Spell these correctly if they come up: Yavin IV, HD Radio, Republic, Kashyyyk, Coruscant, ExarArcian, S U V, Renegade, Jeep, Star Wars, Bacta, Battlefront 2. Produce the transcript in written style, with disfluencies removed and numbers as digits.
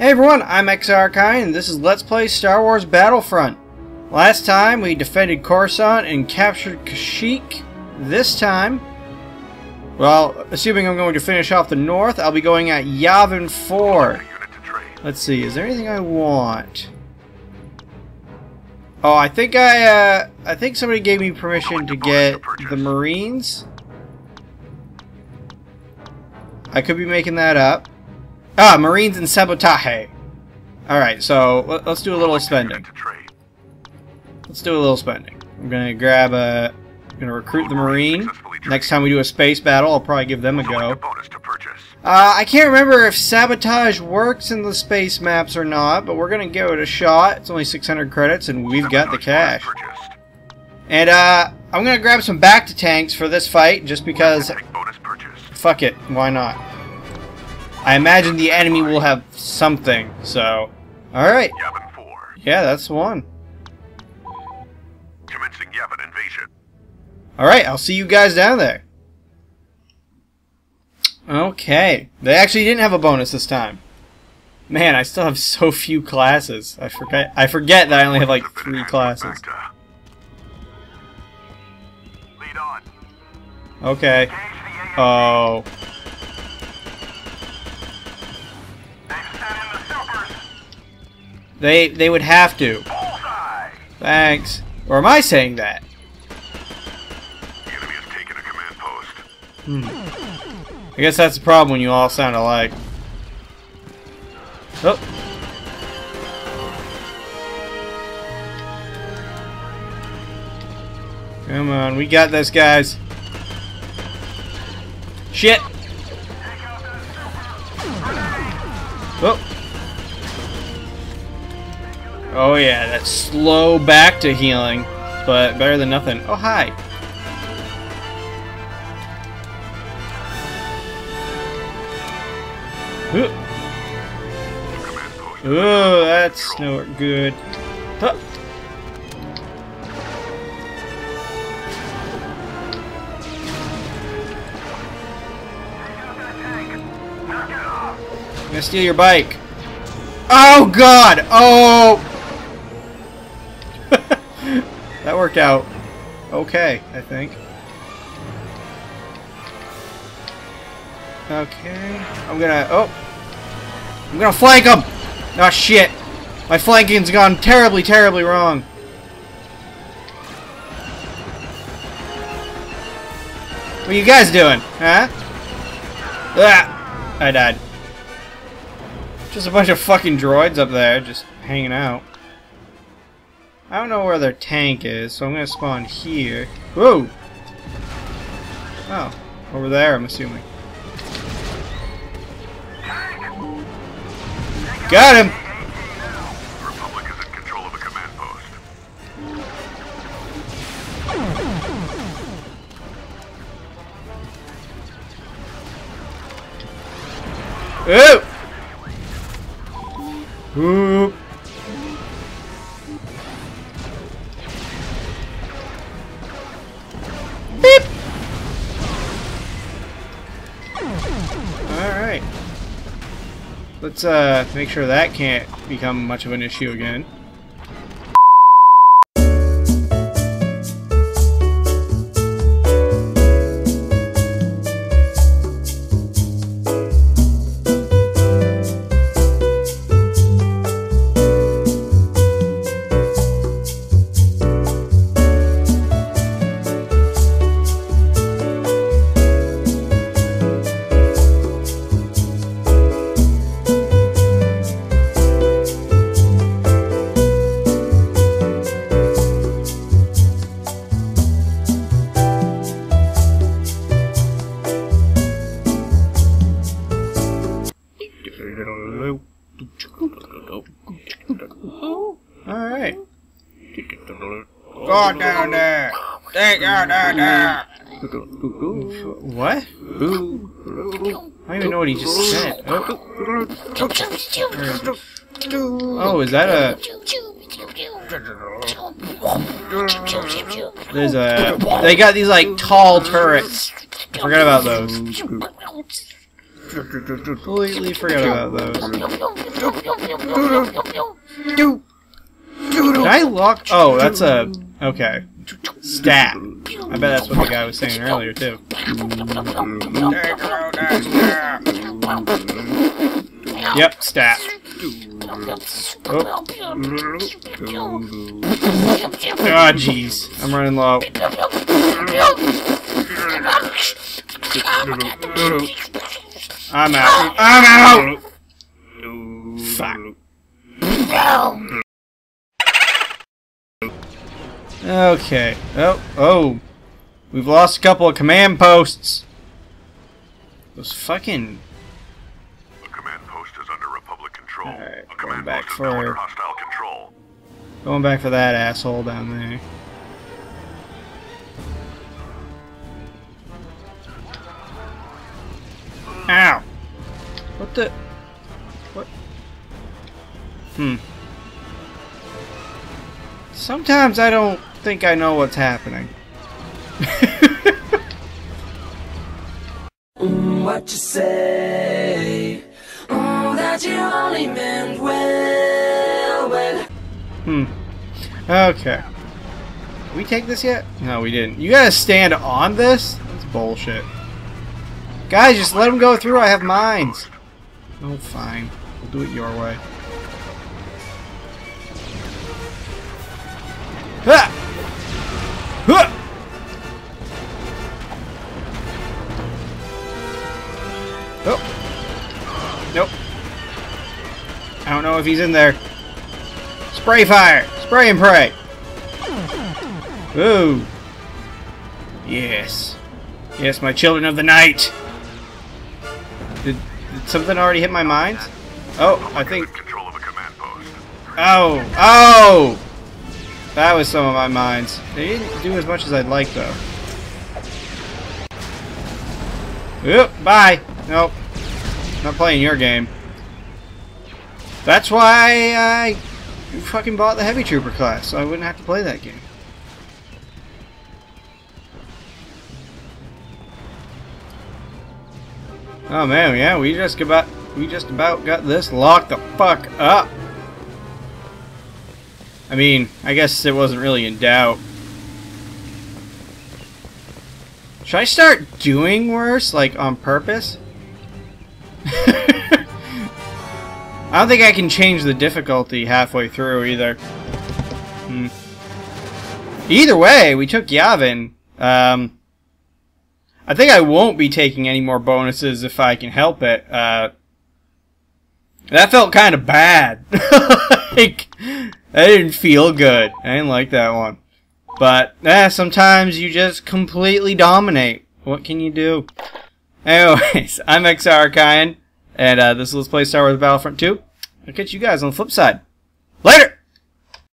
Hey everyone, I'm ExarArcian and this is Let's Play Star Wars Battlefront. Last time we defended Coruscant and captured Kashyyyk. This time, well, assuming I'm going to finish off the north, I'll be going at Yavin IV. Let's see, is there anything I want? Oh, I think somebody gave me permission to get the Marines. I could be making that up. Ah, Marines and Sabotage. Alright, so let's do a little spending. I'm gonna grab a... I'm gonna recruit the Marine. Next time we do a space battle, I'll probably give them a go. I can't remember if Sabotage works in the space maps or not, but we're gonna give it a shot. It's only 600 credits and we've got the cash. And I'm gonna grab some Bacta tanks for this fight, just because... Fuck it, why not? I imagine the enemy will have something, so... Alright. Yeah, that's the one. Alright, I'll see you guys down there. Okay. They actually didn't have a bonus this time. Man, I still have so few classes. I forget that I only have like 3 classes. Okay. Oh. They would have to. Thanks. Or am I saying that? The enemy has taken a command post. Hmm. I guess that's the problem when you all sound alike. Oh. Come on, we got this, guys. Shit! Oh. Oh yeah, that's slow back to healing, but better than nothing. Oh hi! Oh, that's not good. Huh. I'm gonna steal your bike. Oh god! Oh! That worked out okay, I think. Okay. I'm gonna flank him! Oh shit! My flanking's gone terribly, terribly wrong. What are you guys doing? Huh? Ah! I died. Just a bunch of fucking droids up there, just hanging out. I don't know where their tank is, so I'm gonna spawn here. Whoa! Oh, over there, I'm assuming. Got him! The Republic is in control of a command post. Ooh! Oop. Beep. Alright. Let's make sure that can't become much of an issue again. Alright. Go down there! Take out there! What? I don't even know what he just said. Oh, oh, is that a... There's a... They got these, like, tall turrets. Forgot about those. Completely forgot about those. Did I lock? Oh, that's a... Okay. Stat. I bet that's what the guy was saying earlier, too. Yep, stat. Oh. Ah, jeez. I'm running low. I'm out. I'm out! Fuck. Okay. Oh, oh. We've lost a couple of command posts. Those fucking... The command post is under Republic control. Alright, going back for... Under hostile control. Going back for that asshole down there. Ow! What the... What? Hmm. Sometimes I don't think I know what's happening. What you say? Oh, that you only meant well. Okay. Did we take this yet? No, we didn't. You gotta stand on this? That's bullshit. Guys, just let them go through. I have mines. Oh, fine. We'll do it your way. Ha! Ha! Oh. Nope. I don't know if he's in there. Spray fire! Spray and pray! Ooh. Yes. Yes, my children of the night! Did something already hit my mind? Oh, I think... Oh! Oh! That was some of my mines. They didn't do as much as I'd like, though. Oop, bye! Nope. Not playing your game. That's why I fucking bought the Heavy Trooper class, so I wouldn't have to play that game. Oh man, yeah, we just about got this locked the fuck up. I mean, I guess it wasn't really in doubt. Should I start doing worse, like, on purpose? I don't think I can change the difficulty halfway through, either. Hmm. Either way, we took Yavin. I think I won't be taking any more bonuses if I can help it. That felt kind of bad. Like... I didn't feel good. I didn't like that one. But, sometimes you just completely dominate. What can you do? Anyways, I'm ExarArcian, and this is Let's Play Star Wars Battlefront 2. I'll catch you guys on the flip side. Later!